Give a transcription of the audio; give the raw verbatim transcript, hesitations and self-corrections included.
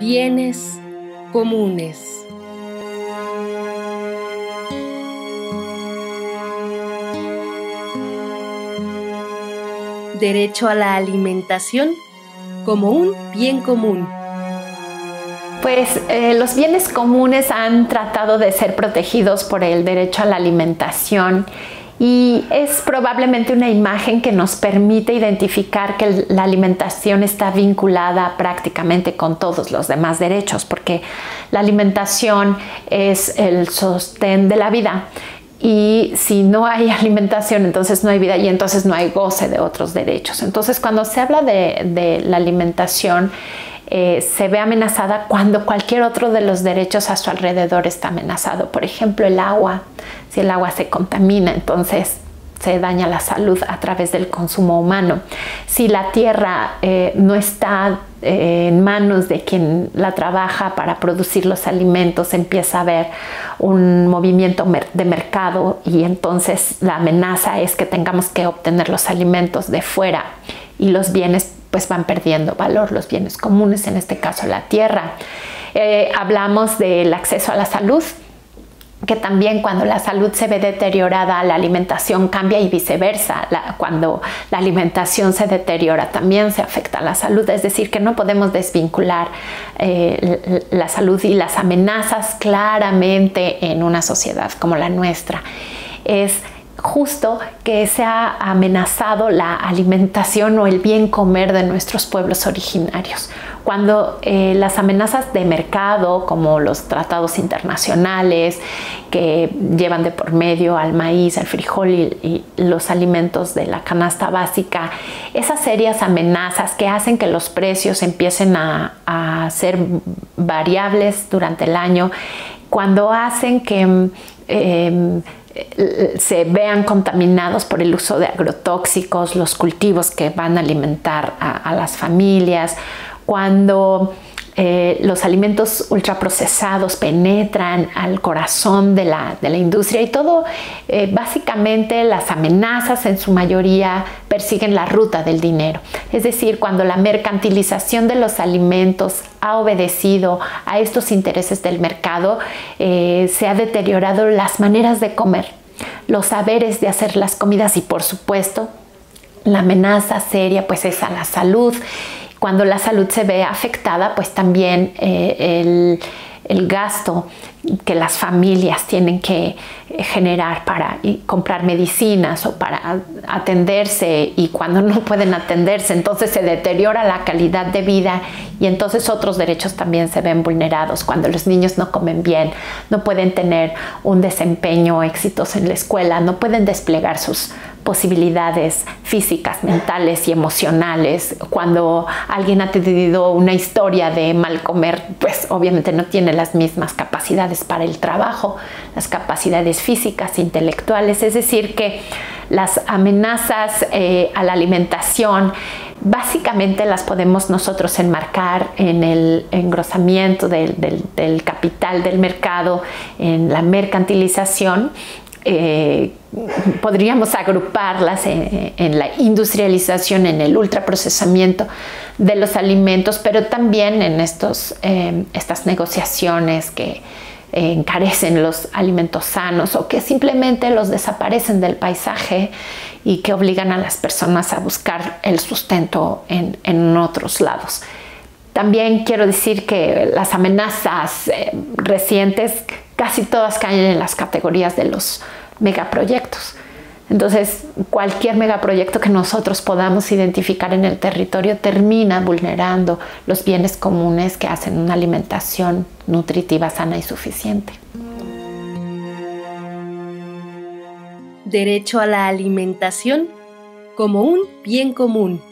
Bienes comunes. Derecho a la alimentación como un bien común. Pues eh, los bienes comunes han tratado de ser protegidos por el derecho a la alimentación y es probablemente una imagen que nos permite identificar que la alimentación está vinculada prácticamente con todos los demás derechos, porque la alimentación es el sostén de la vida. Y si no hay alimentación, entonces no hay vida y entonces no hay goce de otros derechos. Entonces, cuando se habla de, de la alimentación, eh, se ve amenazada cuando cualquier otro de los derechos a su alrededor está amenazado. Por ejemplo, el agua. Si el agua se contamina, entonces se daña la salud a través del consumo humano. Si la tierra eh, no está eh, en manos de quien la trabaja para producir los alimentos, empieza a haber un movimiento mer- de mercado y entonces la amenaza es que tengamos que obtener los alimentos de fuera y los bienes pues van perdiendo valor, los bienes comunes, en este caso la tierra. Eh, hablamos del acceso a la salud, que también cuando la salud se ve deteriorada, la alimentación cambia y viceversa. La, cuando la alimentación se deteriora, también se afecta la salud. Es decir, que no podemos desvincular eh, la salud y las amenazas claramente en una sociedad como la nuestra. Es justo que se ha amenazado la alimentación o el bien comer de nuestros pueblos originarios. Cuando eh, las amenazas de mercado, como los tratados internacionales que llevan de por medio al maíz, al frijol y, y los alimentos de la canasta básica, esas serias amenazas que hacen que los precios empiecen a, a ser variables durante el año, cuando hacen que eh, se vean contaminados por el uso de agrotóxicos, los cultivos que van a alimentar a, a las familias, cuando eh, los alimentos ultraprocesados penetran al corazón de la, de la industria y todo, eh, básicamente las amenazas en su mayoría persiguen la ruta del dinero. Es decir, cuando la mercantilización de los alimentos ha obedecido a estos intereses del mercado, eh, se ha deteriorado las maneras de comer, los saberes de hacer las comidas y, por supuesto, la amenaza seria pues es a la salud. Cuando la salud se ve afectada, pues también eh, el, el gasto que las familias tienen que generar para comprar medicinas o para atenderse, y cuando no pueden atenderse, entonces se deteriora la calidad de vida y entonces otros derechos también se ven vulnerados. Cuando los niños no comen bien, no pueden tener un desempeño exitoso en la escuela, no pueden desplegar sus posibilidades físicas, mentales y emocionales. Cuando alguien ha tenido una historia de mal comer, pues obviamente no tiene las mismas capacidades para el trabajo, las capacidades físicas, intelectuales. Es decir, que las amenazas eh, a la alimentación básicamente las podemos nosotros enmarcar en el engrosamiento del, del, del capital del mercado, en la mercantilización. Eh, podríamos agruparlas en, en la industrialización, en el ultraprocesamiento de los alimentos, pero también en estos, eh, estas negociaciones que eh, encarecen los alimentos sanos o que simplemente los desaparecen del paisaje y que obligan a las personas a buscar el sustento en, en otros lados. También quiero decir que las amenazas eh, recientes casi todas caen en las categorías de los megaproyectos. Entonces, cualquier megaproyecto que nosotros podamos identificar en el territorio termina vulnerando los bienes comunes que hacen una alimentación nutritiva, sana y suficiente. Derecho a la alimentación como un bien común.